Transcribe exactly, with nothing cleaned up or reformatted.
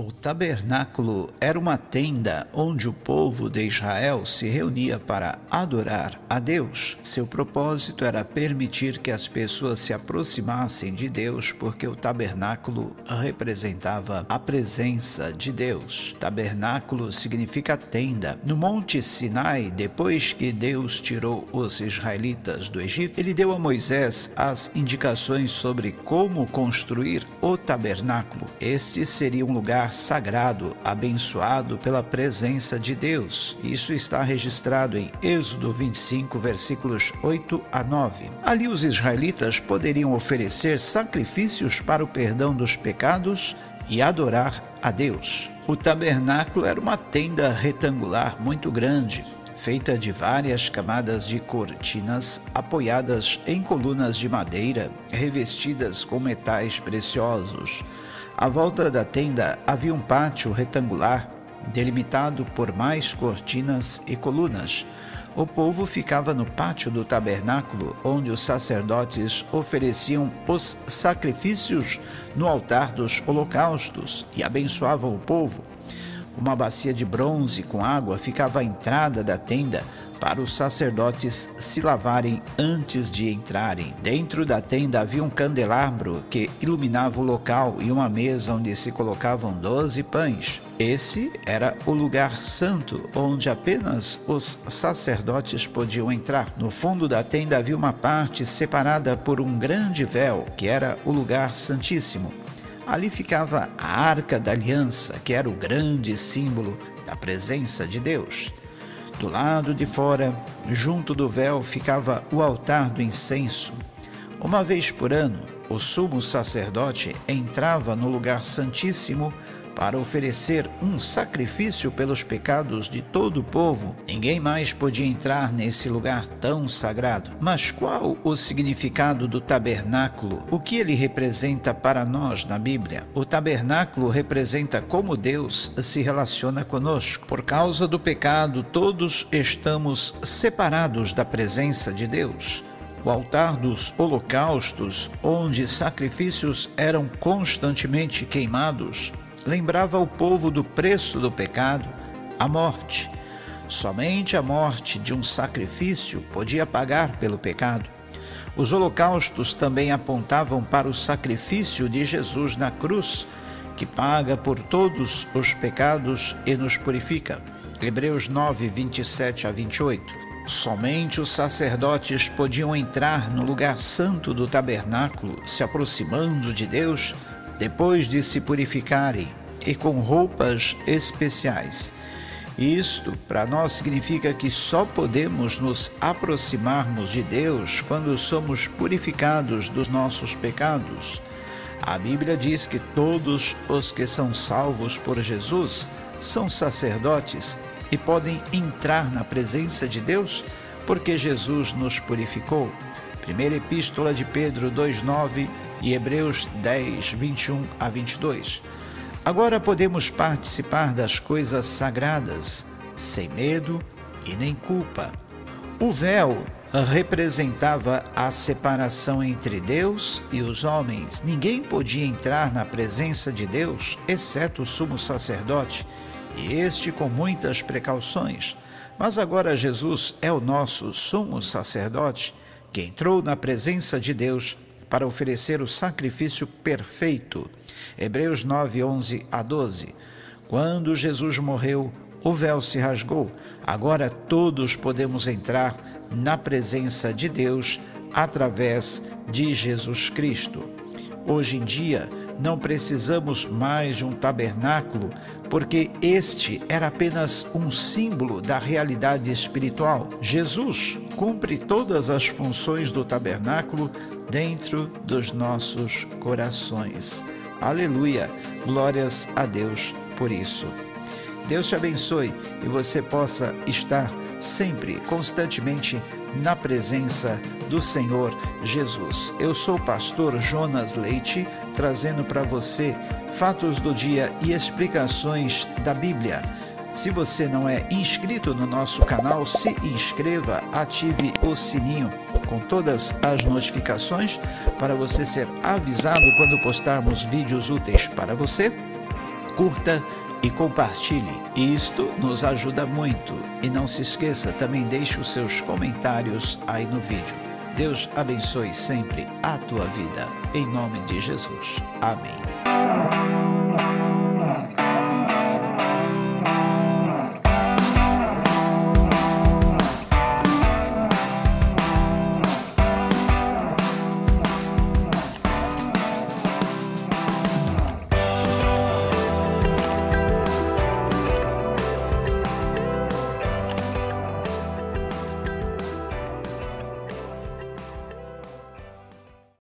O tabernáculo era uma tenda onde o povo de Israel se reunia para adorar a Deus. Seu propósito era permitir que as pessoas se aproximassem de Deus, porque o tabernáculo representava a presença de Deus. Tabernáculo significa tenda. No Monte Sinai, depois que Deus tirou os israelitas do Egito, ele deu a Moisés as indicações sobre como construir o tabernáculo. Este seria um lugar sagrado, abençoado pela presença de Deus. Isso está registrado em Êxodo vinte e cinco, versículos oito a nove. Ali os israelitas poderiam oferecer sacrifícios para o perdão dos pecados e adorar a Deus. O tabernáculo era uma tenda retangular muito grande, feita de várias camadas de cortinas apoiadas em colunas de madeira, revestidas com metais preciosos. À volta da tenda havia um pátio retangular, delimitado por mais cortinas e colunas. O povo ficava no pátio do tabernáculo, onde os sacerdotes ofereciam os sacrifícios no altar dos holocaustos e abençoavam o povo. Uma bacia de bronze com água ficava à entrada da tenda para os sacerdotes se lavarem antes de entrarem. Dentro da tenda havia um candelabro que iluminava o local e uma mesa onde se colocavam doze pães. Esse era o lugar santo, onde apenas os sacerdotes podiam entrar. No fundo da tenda havia uma parte separada por um grande véu, que era o lugar santíssimo. Ali ficava a Arca da Aliança, que era o grande símbolo da presença de Deus. Do lado de fora, junto do véu, ficava o altar do incenso. Uma vez por ano, o sumo sacerdote entrava no lugar santíssimo para oferecer um sacrifício pelos pecados de todo o povo. Ninguém mais podia entrar nesse lugar tão sagrado. Mas qual o significado do tabernáculo? O que ele representa para nós na Bíblia? O tabernáculo representa como Deus se relaciona conosco. Por causa do pecado, todos estamos separados da presença de Deus. O altar dos holocaustos, onde sacrifícios eram constantemente queimados, lembrava o povo do preço do pecado, a morte. Somente a morte de um sacrifício podia pagar pelo pecado. Os holocaustos também apontavam para o sacrifício de Jesus na cruz, que paga por todos os pecados e nos purifica. Hebreus nove, vinte e sete a vinte e oito. Somente os sacerdotes podiam entrar no lugar santo do tabernáculo, se aproximando de Deus, depois de se purificarem e com roupas especiais. Isto, para nós, significa que só podemos nos aproximarmos de Deus quando somos purificados dos nossos pecados. A Bíblia diz que todos os que são salvos por Jesus são sacerdotes e podem entrar na presença de Deus, porque Jesus nos purificou. Primeira Epístola de Pedro dois, nove e Hebreus dez, vinte e um a vinte e dois. Agora podemos participar das coisas sagradas, sem medo e nem culpa. O véu representava a separação entre Deus e os homens. Ninguém podia entrar na presença de Deus, exceto o sumo sacerdote, e este com muitas precauções. Mas agora Jesus é o nosso sumo sacerdote, que entrou na presença de Deus para oferecer o sacrifício perfeito. Hebreus nove, onze a doze. Quando Jesus morreu, o véu se rasgou. Agora todos podemos entrar na presença de Deus através de Jesus Cristo. Hoje em dia, não precisamos mais de um tabernáculo, porque este era apenas um símbolo da realidade espiritual. Jesus cumpre todas as funções do tabernáculo dentro dos nossos corações. Aleluia! Glórias a Deus por isso. Deus te abençoe e você possa estar sempre, constantemente, na presença do Senhor Jesus. Eu sou o pastor Jonas Leite, trazendo para você fatos do dia e explicações da Bíblia. Se você não é inscrito no nosso canal, se inscreva, ative o sininho com todas as notificações para você ser avisado quando postarmos vídeos úteis para você. curta e compartilhe. Isto nos ajuda muito. E não se esqueça, também deixe os seus comentários aí no vídeo. Deus abençoe sempre a tua vida. Em nome de Jesus. Amém.